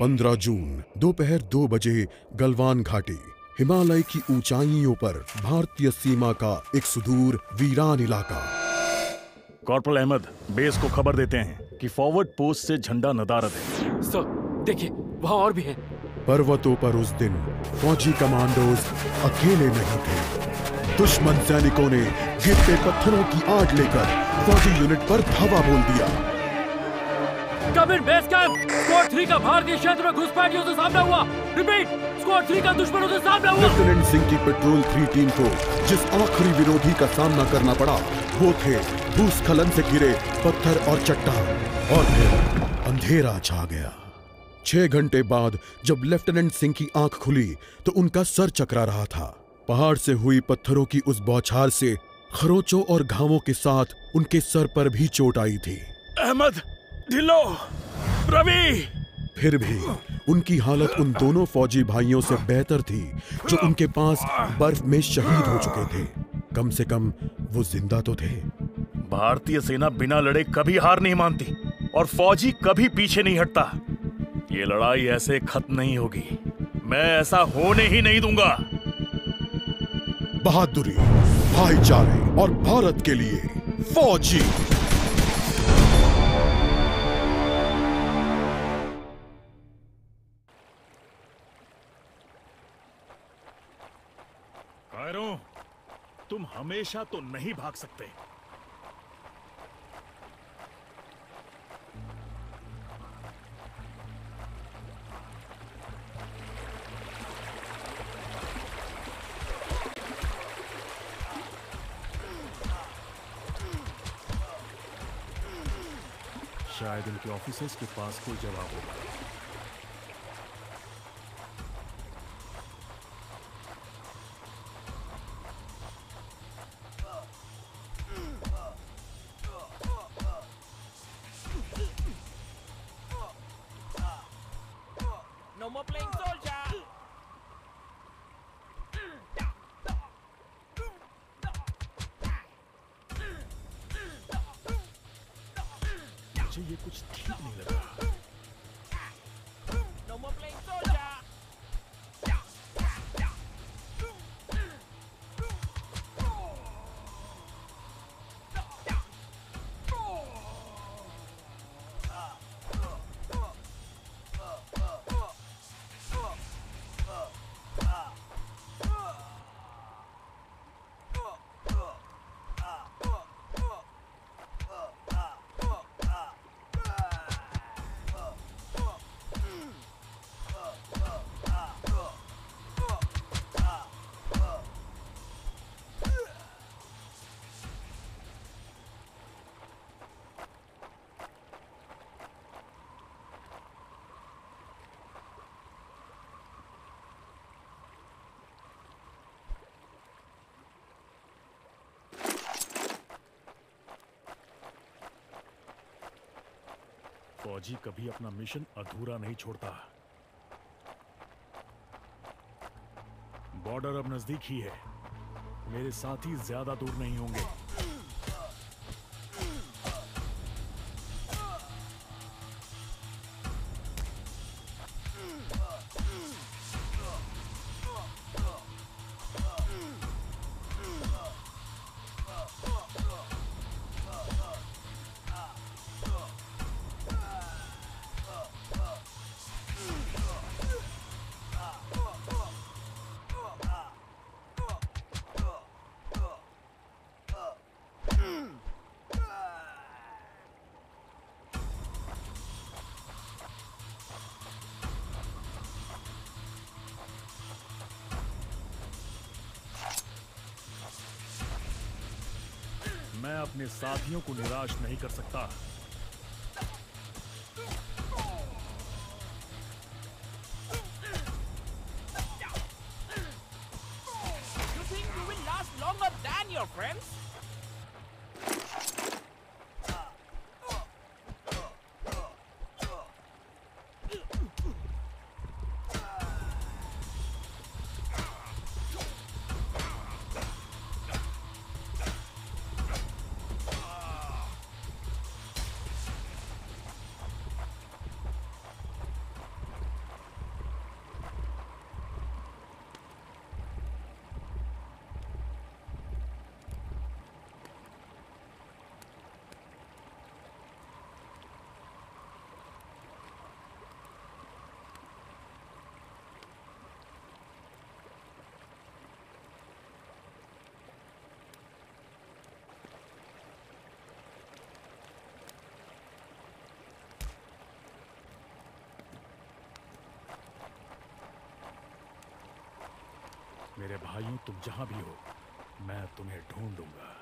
15 जून दोपहर 2 बजे गलवान घाटी, हिमालय की ऊंचाइयों पर भारतीय सीमा का एक सुदूर वीरान इलाका। कॉर्पोरल अहमद बेस को खबर देते हैं कि फॉरवर्ड पोस्ट से झंडा नदारद है। सर देखिए वहाँ और भी हैं। पर्वतों पर उस दिन फौजी कमांडोज अकेले नहीं थे। दुश्मन सैनिकों ने गिरते पत्थरों की आड़ लेकर फौजी यूनिट पर धावा बोल दिया। कबीर बेस कैंप स्क्वाड 3 का भारतीय क्षेत्र में घुसपैठियों से सामना हुआ। रिपीट, स्क्वाड 3 का दुश्मनों से सामना हुआ। लेफ्टिनेंट सिंह की पेट्रोल 3 टीम को जिस आखिरी विरोधी का सामना करना पड़ा वो थे भूस्खलन से घिरे पत्थर और चट्टान। और फिर अंधेरा छा गया। 6 घंटे बाद जब लेफ्टिनेंट सिंह की आंख खुली तो उनका सर चकरा रहा था। पहाड़ से हुई पत्थरों की उस बौछार से खरोचों और घावों के साथ उनके सर पर भी चोट आई थी। अहमद, ढिलो, रवि। फिर भी उनकी हालत उन दोनों फौजी भाइयों से बेहतर थी जो उनके पास बर्फ में शहीद हो चुके थे। कम से कम वो जिंदा तो थे। भारतीय सेना बिना लड़े कभी हार नहीं मानती और फौजी कभी पीछे नहीं हटता। ये लड़ाई ऐसे खत्म नहीं होगी। मैं ऐसा होने ही नहीं दूंगा। बहादुरी, भाईचारे और भारत के लिए फौजी। तुम हमेशा तो नहीं भाग सकते। शायद इनके ऑफिसर्स के पास कोई जवाब होगा। ये कुछ ठीक नहीं लग रहा। फौजी कभी अपना मिशन अधूरा नहीं छोड़ता। बॉर्डर अब नजदीक ही है। मेरे साथी ज्यादा दूर नहीं होंगे। मैं अपने साथियों को निराश नहीं कर सकता। मेरे भाइयों, तुम जहां भी हो मैं तुम्हें ढूंढूंगा।